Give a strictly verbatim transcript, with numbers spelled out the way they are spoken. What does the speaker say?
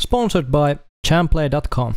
Sponsored by Champlay dot com.